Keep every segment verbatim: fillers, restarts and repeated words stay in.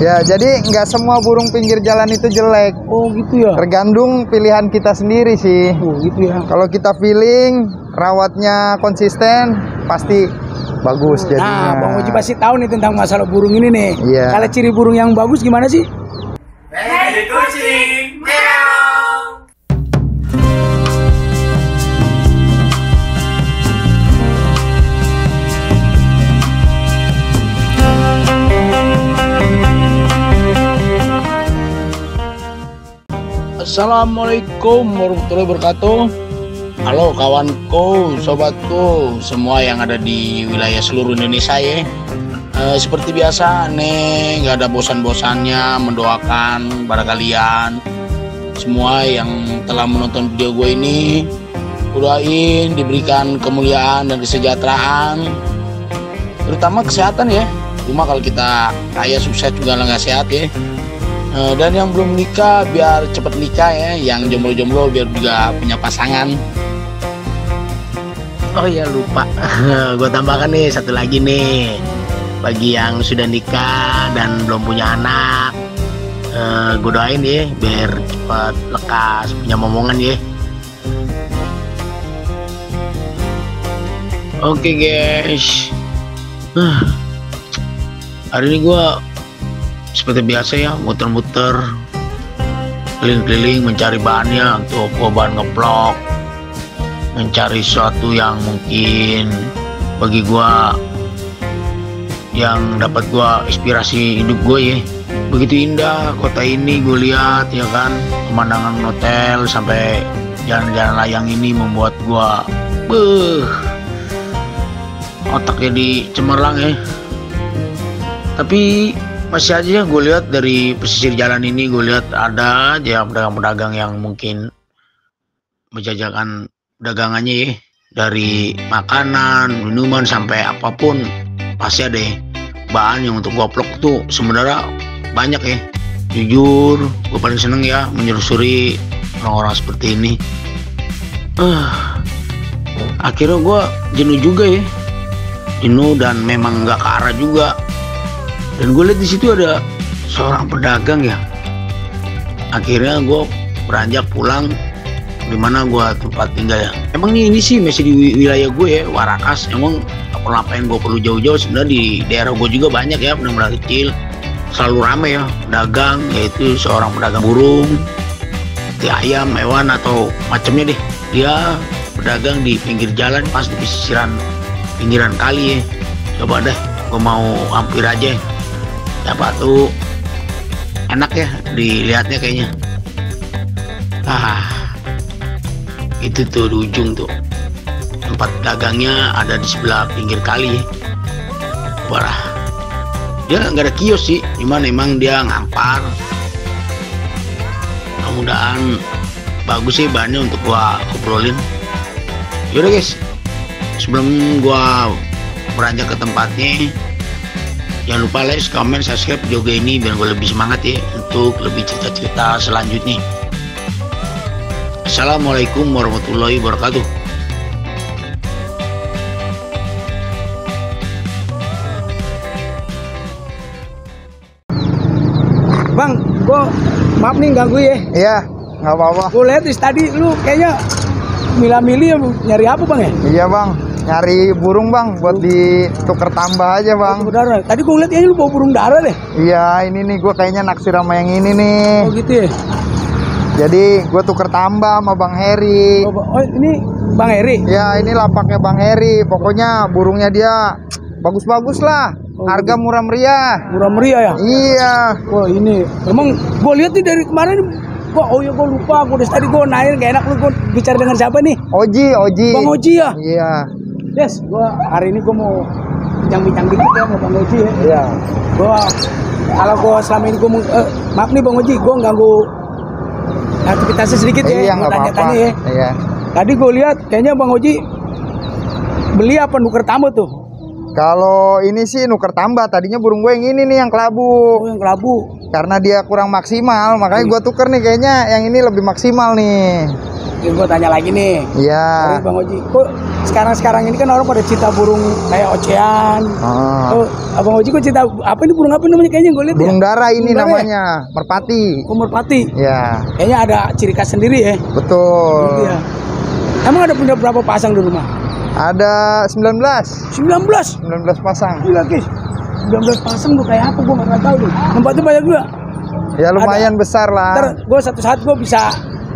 Ya, jadi nggak semua burung pinggir jalan itu jelek. Oh, gitu ya. Tergantung pilihan kita sendiri sih. Oh, gitu ya. Kalau kita feeling, rawatnya konsisten, pasti bagus jadinya. Nah, Bang Oji pasti tahu nih tentang masalah burung ini nih. Iya. Kalau ciri burung yang bagus gimana sih? Hey, kucing. Assalamualaikum warahmatullahi wabarakatuh. Halo kawanku, sobatku, semua yang ada di wilayah seluruh Indonesia ya. E, seperti biasa nih, nggak ada bosan-bosannya mendoakan para kalian semua yang telah menonton video gue ini. Doain diberikan kemuliaan dan kesejahteraan, terutama kesehatan ya. Cuma kalau kita kaya sukses juga nggak sehat ya. Dan yang belum nikah biar cepet nikah ya, yang jomblo-jomblo biar juga punya pasangan. Oh ya lupa, gue tambahkan nih satu lagi nih, bagi yang sudah nikah dan belum punya anak, uh, gue doain ya biar cepet lekas punya momongan ya. Oke guys, uh, hari ini gue seperti biasa ya, muter-muter keliling-keliling mencari bahannya untuk bahan ngeblok, mencari sesuatu yang mungkin bagi gua yang dapat gua inspirasi hidup gua ya. Begitu indah kota ini gua lihat ya kan, pemandangan hotel sampai jalan-jalan layang ini membuat gua beuh, otak jadi cemerlang ya. Tapi masih aja gue lihat dari pesisir jalan ini, gue lihat ada aja pedagang-pedagang yang mungkin menjajakan dagangannya ya, dari makanan, minuman sampai apapun pasti ada ya. Bahan yang untuk goplok tuh sebenarnya banyak ya. Jujur gue paling seneng ya menyusuri orang-orang seperti ini. Uh, akhirnya gue jenuh juga ya, jenuh dan memang nggak ke arah juga. Dan gue lihat di situ ada seorang pedagang ya. Akhirnya gue beranjak pulang di mana gue tempat tinggal ya. Emang nih ini sih masih di wilayah gue ya, Warakas. Emang gak perlu apain gue perlu jauh-jauh. Sebenarnya di daerah gue juga banyak ya pedagang kecil. Selalu rame ya pedagang, yaitu seorang pedagang burung, ti ayam, hewan atau macamnya deh. Dia pedagang di pinggir jalan pas di pesisiran pinggiran kali ya. Coba deh gue mau hampir aja. Dapat tuh enak ya dilihatnya kayaknya. Ah, itu tuh di ujung tuh tempat dagangnya ada di sebelah pinggir kali ya. Parah, dia nggak ada kios sih, cuman emang dia ngampar. Mudah-mudahan bagus sih bahannya untuk gua obrolin. Yaudah guys, sebelum gua beranjak ke tempatnya, jangan lupa like, comment, subscribe juga ini biar gue lebih semangat ya untuk lebih cerita-cerita selanjutnya. Assalamualaikum warahmatullahi wabarakatuh. Bang, gue maaf nih ganggu ya. Iya, nggak apa-apa. Gue lihat tadi lu kayaknya mila-mili nyari apa bang ya? Iya bang, nyari burung bang buat ditukar tambah aja bang. Oh, darah. Tadi gue lihat kayaknya lu bawa burung darah deh. Iya ini nih, gue kayaknya naksir sama yang ini nih. Oh gitu ya. Jadi gue tuker tambah sama Bang Heri. Oh, oh ini Bang Heri? Ya ini lapaknya Bang Heri. Pokoknya burungnya dia bagus-bagus lah. Oh, harga murah meriah. Murah meriah ya? Iya. Wah ini emang gue lihat nih dari kemarin. Kok, oh ya gue lupa, gue tadi gue naik gak enak lu, gue bicara dengan siapa nih? Oji, Oji. Bang Oji ya? Iya. Yes, gue hari ini gue mau bincang-bincang dikit ya sama Bang Oji ya. Iya. Gue, kalau gue selama ini gue, eh, maaf nih Bang Oji, gue ganggu aktivitasnya sedikit ya. Iya, gak apa-apa. Ya. Iya. Tadi gue lihat, kayaknya Bang Oji beli apa nuker tambah tuh? Kalau ini sih nuker tambah, tadinya burung gue yang ini nih, yang kelabu. Oh, yang kelabu. Karena dia kurang maksimal, makanya hmm. gua tuker nih, kayaknya yang ini lebih maksimal nih. Jadi gua tanya lagi nih. Iya. Bang Oji, kok sekarang-sekarang ini kan orang pada cita burung kayak ocean. Oh. Kok Bang Oji kok cita apa ini, burung apa namanya kayaknya gua lihat ya? Burung dara ini burung namanya, ya? merpati. Oh, merpati. Iya. Kayaknya ada ciri khas sendiri ya. Betul. Iya. Emang ada punya berapa pasang di rumah? Ada sembilan belas. sembilan belas? sembilan belas pasang. Gila, guys. sembilan belas pasang tuh kayak apa, gue nggak tahu tuh. Tempatnya banyak juga. Ya lumayan ada, besar lah. Ntar gue satu saat gue bisa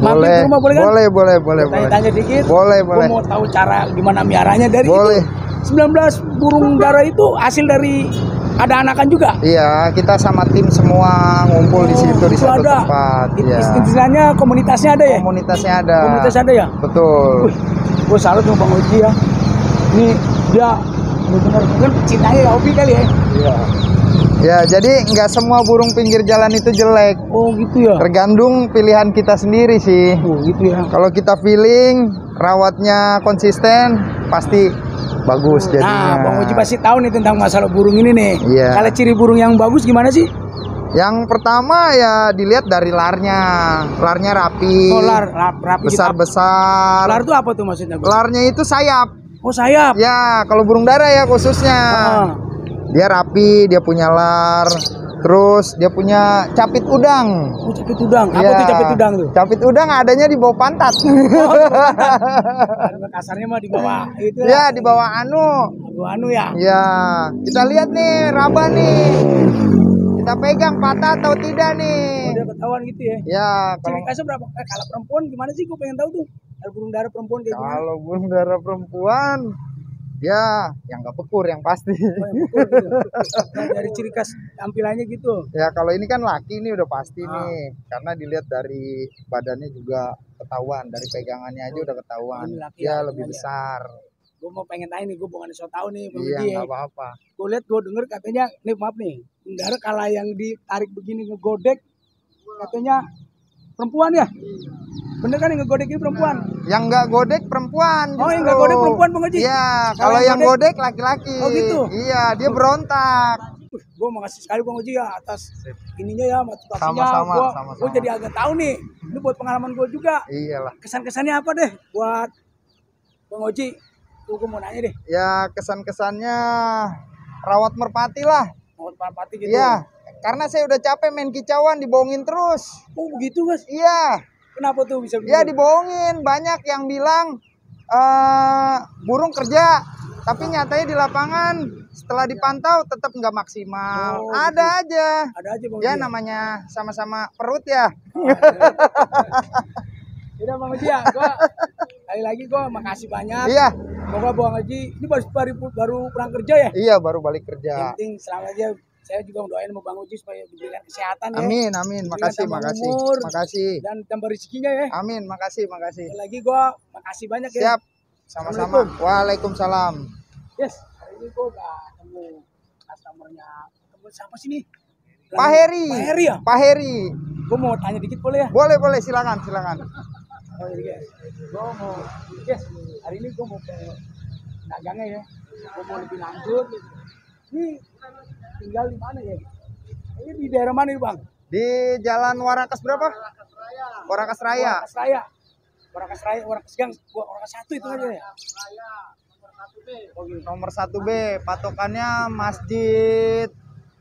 mampir ke rumah, boleh kan? Boleh, boleh, boleh. Tanya-tanya dikit. Boleh, gua boleh. Gue mau tahu cara gimana miaranya dari boleh. itu. sembilan belas burung dara itu hasil dari ada anakan juga? Iya, kita sama tim semua ngumpul oh, di situ di satu ada. tempat. Istilahnya ya. komunitasnya ada ya? Komunitasnya ada. Komunitas ada ya? Betul. Gue salut sama Bang Oji ya. Ini dia benar-benar mungkin cintanya ya, hobi kali ya. Iya. Ya, jadi nggak semua burung pinggir jalan itu jelek. Oh, gitu ya. Tergantung pilihan kita sendiri sih. Oh, gitu ya. Kalau kita feeling, rawatnya konsisten, pasti bagus jadinya. Nah, Bang Oji pasti tahu nih tentang masalah burung ini nih. Iya. Kalau ciri burung yang bagus gimana sih? Yang pertama ya dilihat dari larnya. Larnya rapi. Oh, lar, rapi besar-besar. Lar itu apa tuh maksudnya? Bang? Larnya itu sayap. Oh, sayap. Ya, kalau burung dara ya khususnya. Ah. Dia rapi, dia punya lar. Terus dia punya capit udang. Oh, capit udang. Apa ya. tuh capit udang tuh? Capit udang adanya di bawah pantat. Oh, di bawah pantat. Kasarnya mah di bawah itu. Ya, lah. di bawah anu. Di bawah anu ya. Ya, kita lihat nih raba nih. Kita pegang patah atau tidak nih. Udah ketahuan gitu ya. Ya, kalau kasih berapa? Eh, kalau perempuan gimana sih? Gue pengen tahu tuh. burung dara perempuan kayak gimana? Kalau burung dara perempuan ya yang gak pekur yang pasti. Oh, yang pekur, gitu. Nah, dari ciri khas tampilannya gitu. Ya kalau ini kan laki nih udah pasti ah. nih, karena dilihat dari badannya juga ketahuan, dari pegangannya aja udah ketahuan. Laki ya laki lebih laki besar. Gue mau pengen tanya nih, gue bukan so tau nih. Iya nggak apa-apa. Gue lihat, gue denger katanya, nih maaf nih, dara kalau yang ditarik begini ngegodek, katanya perempuan ya. Bener kan yang ngegodek ini perempuan? Yang nggak godek perempuan. Justru. Oh, yang nggak godek perempuan, Bang Oji? Iya, kalau yang godek laki-laki. Oh gitu? Iya, dia berontak. Uh, gue makasih sekali Bang Oji ya atas ininya ya, motivasinya. Sama-sama. Gue sama, sama. jadi agak tahu nih, ini buat pengalaman gue juga. Iyalah. Kesan-kesannya apa deh buat Bang Oji? Gue mau nanya deh. Ya, kesan-kesannya rawat merpati lah. Rawat merpati gitu? Iya, karena saya udah capek main kicauan, dibohongin terus. Oh begitu, Mas? Iya. Kenapa tuh bisa begini? Ya dibohongin, banyak yang bilang uh, burung kerja, tapi nyatanya di lapangan setelah dipantau tetap nggak maksimal. Oh, ada gitu. aja. Ada aja Bang Oji. Ya namanya sama-sama perut ya. Udah Bang Oji ya, gua kali lagi gua makasih banyak. Iya. Semoga Bang Oji ini baru baru pulang kerja ya? Iya baru balik kerja. Yang penting selamat aja. Saya juga doain sama Bang Oji supaya diberikan kesehatan ya. Amin, amin. Makasih, makasih. Umur, makasih. Dan tambah rezekinya ya. Amin, makasih, makasih. Dan lagi gua makasih banyak ya. Siap. Sama-sama. Waalaikumsalam. Yes, hari ini gua udah ketemu customernya. Ketemu siapa sih nih? Pak Heri. Pak Heri ya? Pak Heri. Gua mau tanya dikit boleh ya? Boleh, boleh. Silakan, silakan. Oh iya, guys. Gua mau yes, hari ini gua mau ke dagangnya ya. Gua mau lebih lanjut. Nih tinggal di mana ya? Ini di daerah mana nih Bang? Di Jalan Warakas berapa? Warakas Raya. Warakas Raya. Warakas Raya. Warakas Raya. Warakas Gang. Warakas satu itu aja ya. Warakas Raya. Nomor satu B. Nomor satu B. Patokannya Masjid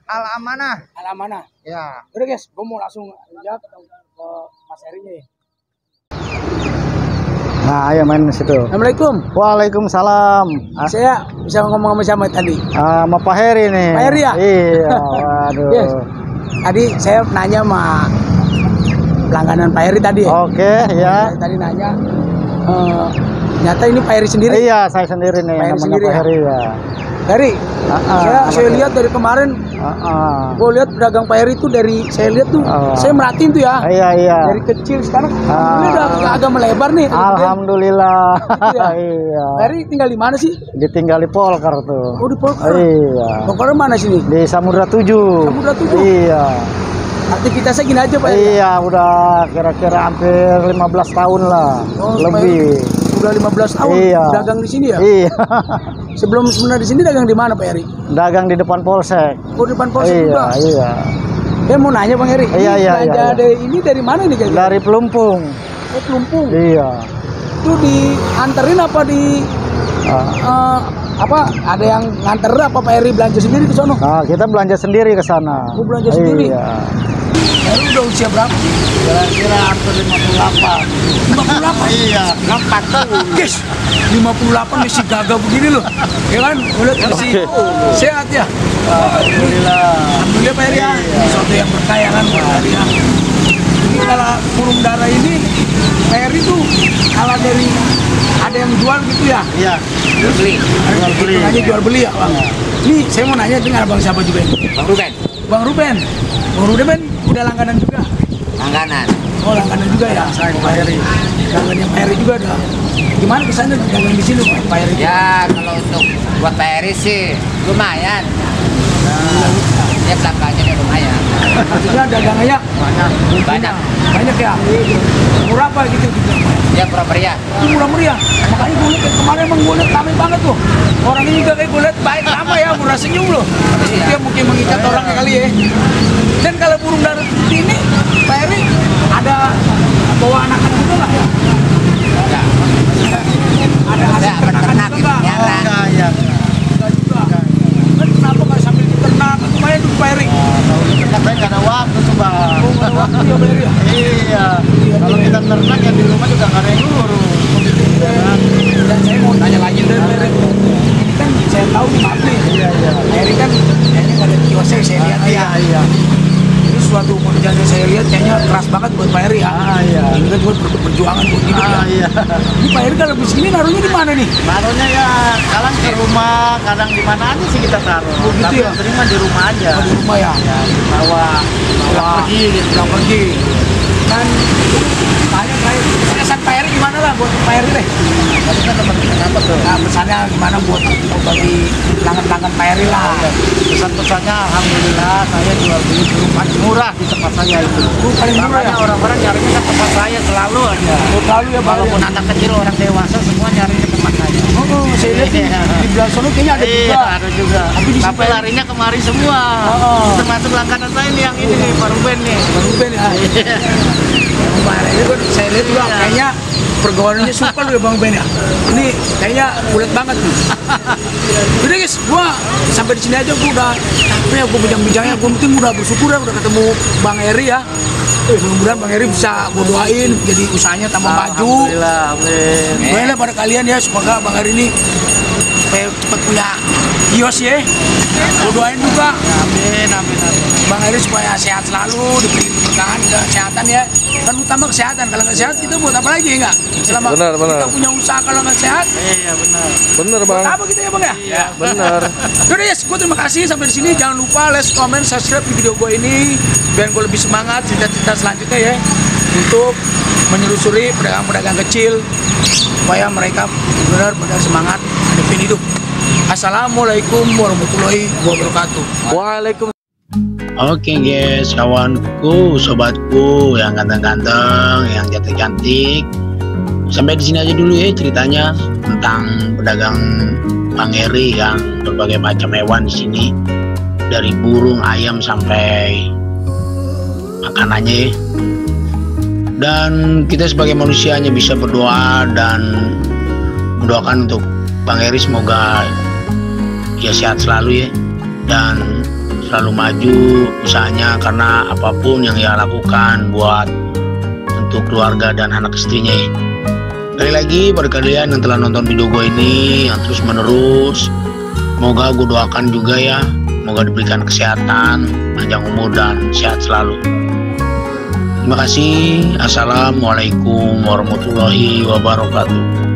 Al Amanah. Al Amanah. Ya. Udah guys, gue mau langsung lihat ke Mas Herinya ya. Nah, ayo main situ. Assalamualaikum. Waalaikumsalam. Saya bisa ngomong sama siapa tadi? Ah, sama Pak Heri nih. Pak Heri ya? Iya. Waduh. Yes. Tadi saya nanya sama pelangganan Pak Heri tadi. Oke, okay, ya. Saya tadi nanya. Uh, nyata ini Pak Heri sendiri. Iya, saya sendiri nih. Pak Heri sendiri. Pak Heri ya. Heri. Uh, uh, saya saya lihat dari kemarin. Uh, uh. Gue lihat pedagang Pak Heri itu dari saya lihat tuh, uh, saya merhatiin tuh ya. Iya iya. Dari kecil sekarang uh, ini udah agak, agak melebar nih. Alhamdulillah. Gitu ya. Iya. Pak Heri tinggal di mana sih? Ditinggal di Polkar tuh. Oh di Polkar. Iya. Polkar mana sini? Di Samudra Tujuh. Samudra Tujuh. Iya. Aktivitasnya gini aja Pak Heri. Iya udah kira-kira hampir lima belas tahun lah. Oh, lebih. Supaya... Udah lima belas tahun iya. dagang di sini ya? Iya. Sebelum sebenarnya di sini dagang di mana Pak Heri? Dagang di depan Polsek. Oh, depan Polsek iya, juga? Iya. Saya mau nanya Bang Heri, iya, iya, belanja iya, iya. ini dari mana nih? Kayaknya? Dari Pelumpang. Oh, Pelumpang? Iya. Itu dianterin apa di... Ah. Uh, apa ada yang nganter apa Pak Heri belanja sendiri ke sana? Nah, kita belanja sendiri ke sana. Aku belanja iya. sendiri? Iya. Heri udah usia berapa sih? Kira-kira hampir lima puluh delapan. Iya, lima puluh delapan. Guys, lima puluh delapan masih gagah begini loh. Ya kan? Udah masih sehat ya? Alhamdulillah. Alhamdulillah Pak Heri ya. Ini suatu yang berkaya kan Pak Heri ya. Ini kalau burung dara ini Pak Heri tuh ala dari ada yang jual gitu ya? Iya, jual beli. Jual beli. Hanya jual beli ya, Bang. Ini saya mau nanya dengan Abang siapa juga ini? Bang Ruben. Bang Ruben. Bang Ruben udah langganan juga. Langganan. Oh, langganan juga ya. Saya Pak Heri. Langganan Pak Heri juga dah. Gimana kesannya dagang di sini Pak Heri? Ya, kalau untuk buat Pak Heri sih lumayan. Nah, ya pelanggannya di lumayan. Maksudnya dagangannya banyak. Banyak. Banyak ya. Murah apa gitu gitu. Ya murah meriah. Itu murah meriah. Makanya gue lihat kemarin emang gue lihat ramai banget tuh. Orangnya juga kayak gue lihat baik ramai ya, murah senyum loh. Iya. Itu yang mungkin mengikat orangnya kali ya. Dan kalau burung dara seperti ini, Pak Heri ada bawa anak-anak juga nggak? Ada. Ada anak ternak juga. Ada ya. Ada juga. Kan kenapa nggak sambil diternak? Lumayan tuh Pak Heri. Kalau diternak saya nggak ada waktu tuh Bang. Nggak ada waktu ya Pak Heri ya. Iya. Kalau kita ternak ya di rumah juga nggak ada yang ngurus. Dan saya mau tanya lagi deh, kan saya tahu di mana ya, Heri kan ini ada kiosnya saya lihat ya. Ini suatu pekerjaan yang saya lihat kayaknya keras banget buat Pak Heri ya. Ini kan buat perjuangan buat hidup ya. Ini Pak Heri kalau begini naruhnya di mana nih? Naruhnya ya kadang ke rumah, kadang di mana aja sih kita taruh. Tapi terima di rumah aja. Di rumah ya. Bawa, bawa pergi, bawa pergi. Dan tanya saya, pesan Pak Heri gimana lah buat Pak Heri deh? Maksudnya teman kita dapat tuh. Nah, pesannya gimana buat bagi pelanggan-pelanggan Pak Heri lah. Pesan-pesannya alhamdulillah saya jual beli paling murah di tempat saya itu. Paling murah ya? Orang-orang nyarinya ke tempat saya selalu aja. Selalu ya Pak. Walaupun anak kecil orang dewasa semua nyari ke tempat saya. Oh, saya lihat di belah sana kayaknya ada juga. Ada juga. Tapi larinya kemari semua. Termasuk langganan saya nih yang ini nih Pak Ruben nih. Pak Ruben ya. Kemarin itu saya lihat juga kayaknya pergaulannya super loh Bang Ben ya. Ini kayaknya kulit banget nih. Udah guys, gua sampai di sini aja gua udah capek ya gua bincang-bincangnya. Gua penting udah bersyukur ya udah ketemu Bang Heri ya. Eh, mudah-mudahan Bang Heri bisa gua doain jadi usahanya tambah maju. Alhamdulillah, amin. Doainlah pada kalian ya semoga Bang Heri ini supaya cepat punya kios ya. Gua doain juga. Amin, amin, amin. Bang Heri supaya sehat selalu, diberi keberkahan dan kesehatan ya. Kan utama kesehatan, kalau nggak sehat kita buat apa lagi enggak? Selama bener, bener. Kita punya usaha kalau nggak sehat, iya benar. Bener Bang. Buat apa kita ya Bang ya? Iya benar. Yaudah yes, gue terima kasih sampai di sini. Jangan lupa like, comment, subscribe di video gue ini biar gue lebih semangat cerita-cerita selanjutnya ya untuk menelusuri pedagang-pedagang kecil supaya mereka benar-benar semangat hidupin hidup. Assalamualaikum warahmatullahi wabarakatuh. Waalaikumsalam. Oke guys, kawanku, sobatku yang ganteng-ganteng, yang cantik-cantik. Sampai di sini aja dulu ya ceritanya tentang pedagang Bang Heri yang berbagai macam hewan di sini. Dari burung, ayam sampai makanannya. Dan kita sebagai manusia hanya bisa berdoa dan mendoakan untuk Bang Heri semoga dia sehat selalu ya. Dan selalu maju usahanya karena apapun yang ia lakukan buat untuk keluarga dan anak istrinya ya. Sekali lagi pada kalian yang telah nonton video gue ini yang terus menerus, semoga gue doakan juga ya, semoga diberikan kesehatan, panjang umur dan sehat selalu. Terima kasih. Assalamualaikum warahmatullahi wabarakatuh.